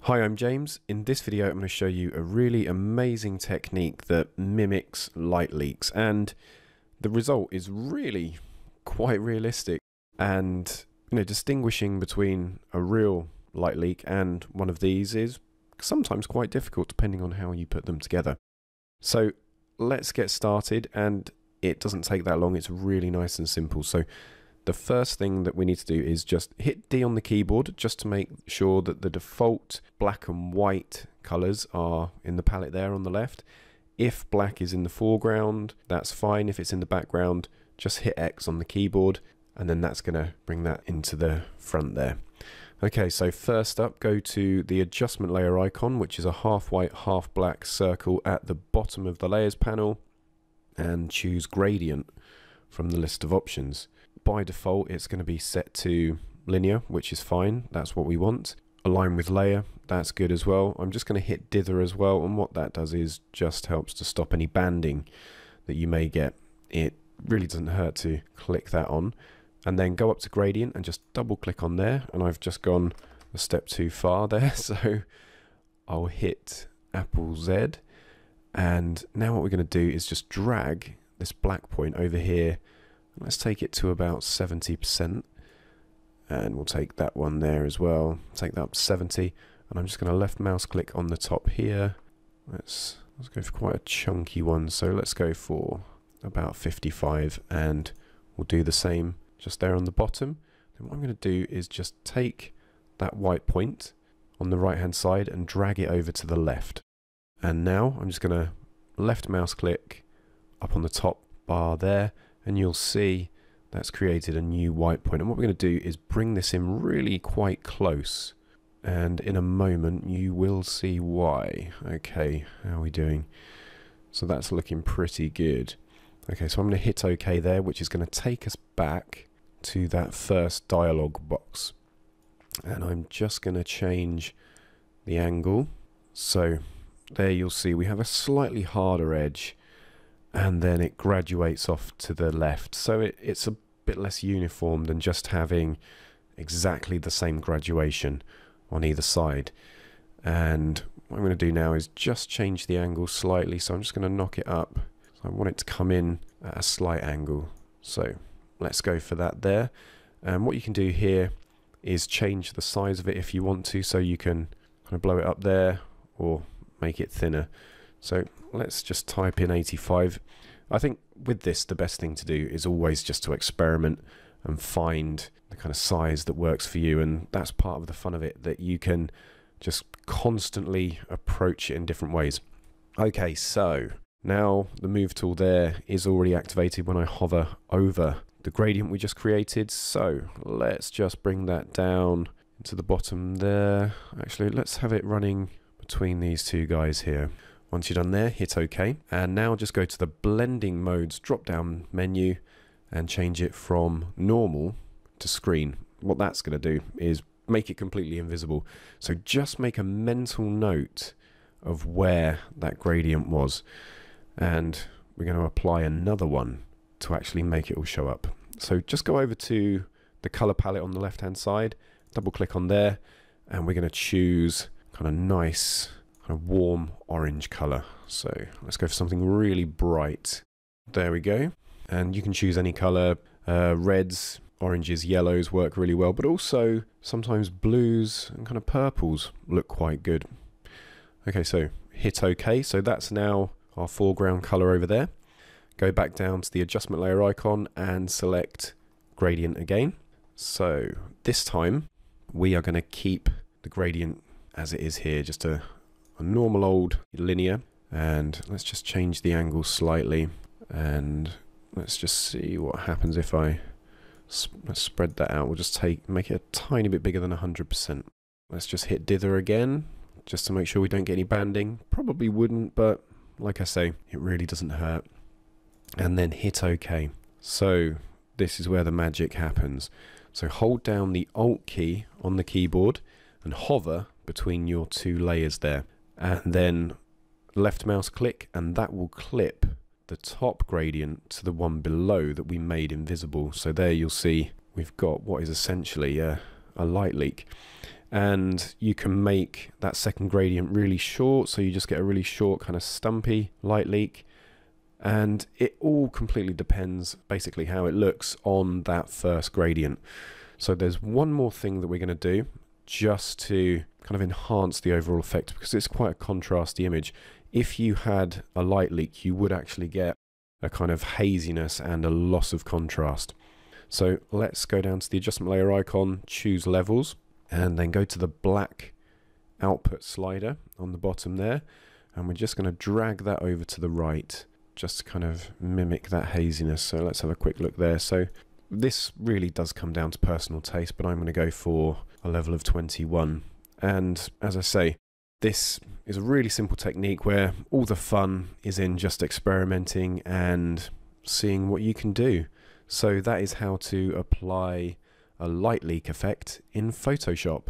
Hi, I'm James. In this video, I'm going to show you a really amazing technique that mimics light leaks, and the result is really quite realistic. And distinguishing between a real light leak and one of these is sometimes quite difficult depending on how you put them together. So let's get started, and it doesn't take that long. It's really nice and simple. So the first thing that we need to do is just hit D on the keyboard just to make sure that the default black and white colors are in the palette there on the left. If black is in the foreground, that's fine. If it's in the background, just hit X on the keyboard, and then that's going to bring that into the front there. Okay, so first up, go to the adjustment layer icon, which is a half white, half black circle at the bottom of the layers panel, and choose gradient from the list of options. By default, it's going to be set to linear, which is fine. That's what we want. Align with layer, that's good as well. I'm just going to hit dither as well, and what that does is just helps to stop any banding that you may get. It really doesn't hurt to click that on. And then go up to gradient and just double click on there, and I've just gone a step too far there, so I'll hit Apple Z. And now what we're going to do is just drag this black point over here. Let's take it to about 70%, and we'll take that one there as well, take that up to 70, and I'm just going to left mouse click on the top here. Let's go for quite a chunky one, so let's go for about 55, and we'll do the same just there on the bottom. Then what I'm going to do is just take that white point on the right hand side and drag it over to the left, and now I'm just going to left mouse click up on the top bar there, and you'll see that's created a new white point. And what we're going to do is bring this in really quite close, and in a moment you will see why. Okay, how are we doing? So that's looking pretty good. Okay, so I'm going to hit OK there, which is going to take us back to that first dialog box, and I'm just going to change the angle. So there you'll see we have a slightly harder edge, and then it graduates off to the left, so it's a bit less uniform than just having exactly the same graduation on either side. And what I'm going to do now is just change the angle slightly, so I'm just going to knock it up. So I want it to come in at a slight angle, so let's go for that there. And what you can do here is change the size of it if you want to, so you can kind of blow it up there or make it thinner. So let's just type in 85. I think with this, the best thing to do is always just to experiment and find the kind of size that works for you. And that's part of the fun of it, that you can just constantly approach it in different ways. Okay, so now the move tool there is already activated when I hover over the gradient we just created. So let's just bring that down to the bottom there. Actually, let's have it running between these two guys here. Once you're done there, hit OK, and now just go to the blending modes drop down menu and change it from normal to screen. What that's going to do is make it completely invisible, so just make a mental note of where that gradient was, and we're going to apply another one to actually make it all show up. So just go over to the color palette on the left hand side, double click on there, and we're going to choose kind of nice, a warm orange color. So let's go for something really bright. There we go. And you can choose any color. Reds, oranges, yellows work really well, but also sometimes blues and kind of purples look quite good. Okay, so hit OK. So that's now our foreground color over there. Go back down to the adjustment layer icon and select gradient again. So this time we are going to keep the gradient as it is here, just to a normal old linear, and let's just change the angle slightly, and let's just see what happens if I spread that out. We'll just make it a tiny bit bigger than 100%. Let's just hit dither again just to make sure we don't get any banding. Probably wouldn't, but like I say, it really doesn't hurt. And then hit OK. So this is where the magic happens. So hold down the Alt key on the keyboard and hover between your two layers there, and then left mouse click, and that will clip the top gradient to the one below that we made invisible. So there you'll see we've got what is essentially a light leak, and you can make that second gradient really short, so you just get a really short kind of stumpy light leak. And it all completely depends basically how it looks on that first gradient. So there's one more thing that we're going to do just to kind of enhance the overall effect, because it's quite a contrasty image. If you had a light leak, you would actually get a kind of haziness and a loss of contrast. So let's go down to the adjustment layer icon, choose levels, and then go to the black output slider on the bottom there. And we're just going to drag that over to the right, just to kind of mimic that haziness. So let's have a quick look there. So this really does come down to personal taste, but I'm going to go for a level of 21. And as I say, this is a really simple technique where all the fun is in just experimenting and seeing what you can do. So that is how to apply a light leak effect in Photoshop.